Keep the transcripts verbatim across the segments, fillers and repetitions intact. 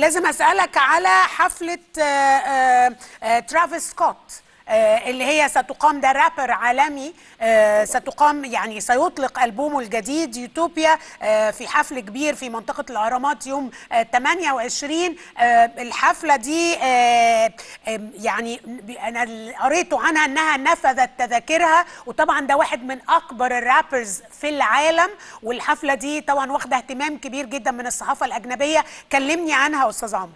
لازم اسالك على حفله ترافيس سكوت اللي هي ستقام، ده رابر عالمي ستقام يعني سيطلق ألبومه الجديد يوتوبيا في حفل كبير في منطقة الأهرامات يوم ثمانية وعشرين. الحفلة دي يعني أنا قريته عنها أنها نفذت تذاكرها، وطبعا ده واحد من أكبر الرابرز في العالم، والحفلة دي طبعا واخدة اهتمام كبير جدا من الصحافة الأجنبية. كلمني عنها أستاذ عمرو.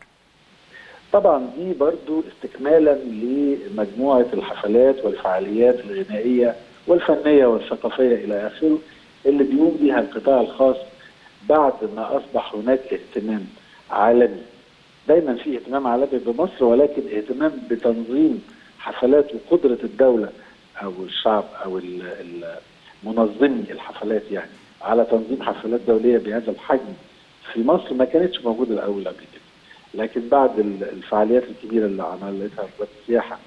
طبعا دي برضو استكمالا لمجموعة الحفلات والفعاليات الغنائية والفنية والثقافية إلى آخره اللي بيقوم بها القطاع الخاص بعد ما أصبح هناك اهتمام عالمي. دايما في اهتمام عالمي بمصر، ولكن اهتمام بتنظيم حفلات وقدرة الدولة أو الشعب أو منظمي الحفلات يعني على تنظيم حفلات دولية بهذا الحجم في مصر ما كانتش موجودة الأول قبل كده. لكن بعد الفعاليات الكبيره اللي عملتها وزاره السياحه،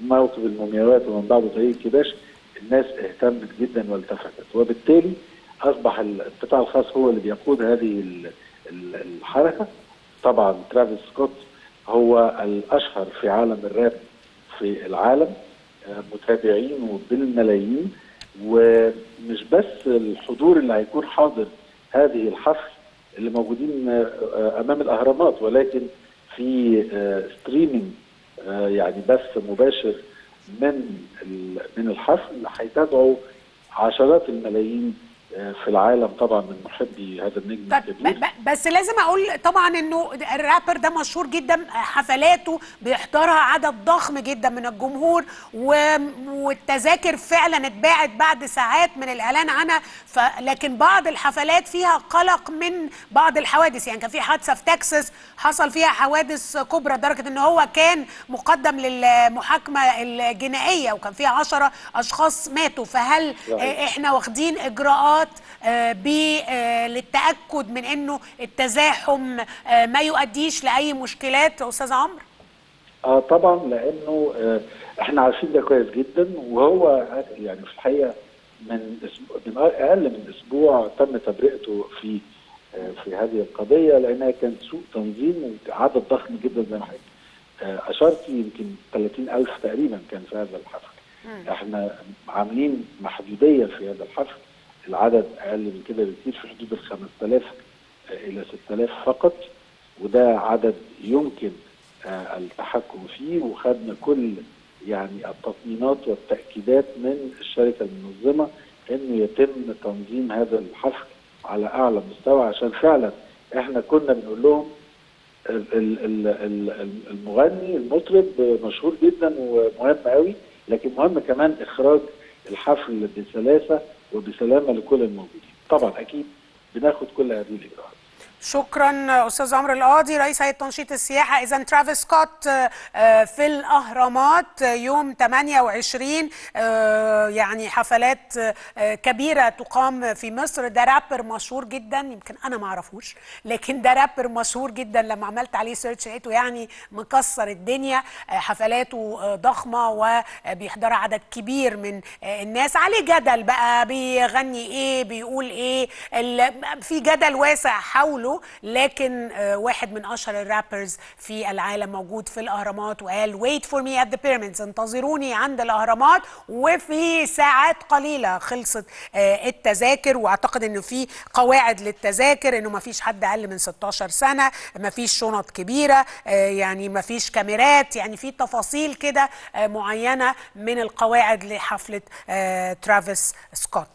موكب المومياوات ومن بعده طريق الكباش، الناس اهتمت جدا والتفتت، وبالتالي اصبح القطاع الخاص هو اللي بيقود هذه الحركه. طبعا ترافيس سكوت هو الاشهر في عالم الراب في العالم، متابعينه بالملايين، ومش بس الحضور اللي هيكون حاضر هذه الحفل اللي موجودين امام الاهرامات، ولكن في ستريمينج يعني بث مباشر من من الحفل هيتابعوا عشرات الملايين في العالم طبعا من محبي هذا النجم الكبير. بس لازم اقول طبعا انه الرابر ده مشهور جدا، حفلاته بيحضرها عدد ضخم جدا من الجمهور، والتذاكر فعلا اتباعت بعد ساعات من الاعلان عنها. لكن بعض الحفلات فيها قلق من بعض الحوادث، يعني كان في حادثه في تكساس حصل فيها حوادث كبرى لدرجه ان هو كان مقدم للمحاكمه الجنائيه وكان فيها عشرة اشخاص ماتوا. فهل احنا واخدين اجراءات للتأكد من انه التزاحم ما يؤديش لأي مشكلات أستاذ عمرو؟ اه طبعا، لأنه احنا عارفين ده كويس جدا، وهو يعني في الحقيقة من اسبوع اقل من اسبوع تم تبرئته في في هذه القضية، لأنها كانت سوء تنظيم وعدد ضخم جدا زي ما حضرتك أشرتي، يمكن ثلاثين ألف تقريبا كان في هذا الحفل. م. احنا عاملين محدودية في هذا الحفل، العدد اقل من كده بكتير، في حدود ال خمسة آلاف الى ستة آلاف فقط، وده عدد يمكن التحكم فيه، وخدنا كل يعني التطمينات والتاكيدات من الشركه المنظمه انه يتم تنظيم هذا الحفل على اعلى مستوى، عشان فعلا احنا كنا بنقول لهم المغني المطرب مشهور جدا ومهم قوي، لكن مهم كمان اخراج الحفل بسلاسه وبسلامه لكل الموجودين. طبعا اكيد بناخد كل هذه الاجراءات. شكرا استاذ عمرو القاضي رئيس هيئه تنشيط السياحه. اذا ترافيس سكوت في الاهرامات يوم ثمانية وعشرين، يعني حفلات كبيره تقام في مصر. ده رابر مشهور جدا، يمكن انا ما اعرفوش، لكن ده رابر مشهور جدا، لما عملت عليه سيرش لقيته يعني مكسر الدنيا، حفلاته ضخمه وبيحضر عدد كبير من الناس. عليه جدل بقى، بيغني ايه، بيقول ايه، في جدل واسع حوله، لكن واحد من اشهر الرابرز في العالم موجود في الاهرامات وقال wait for me at the pyramids، انتظروني عند الاهرامات، وفي ساعات قليله خلصت التذاكر. واعتقد انه في قواعد للتذاكر، انه ما فيش حد اقل من ستاشر سنه، ما فيش شنط كبيره، يعني ما فيش كاميرات، يعني في تفاصيل كده معينه من القواعد لحفله ترافيس سكوت.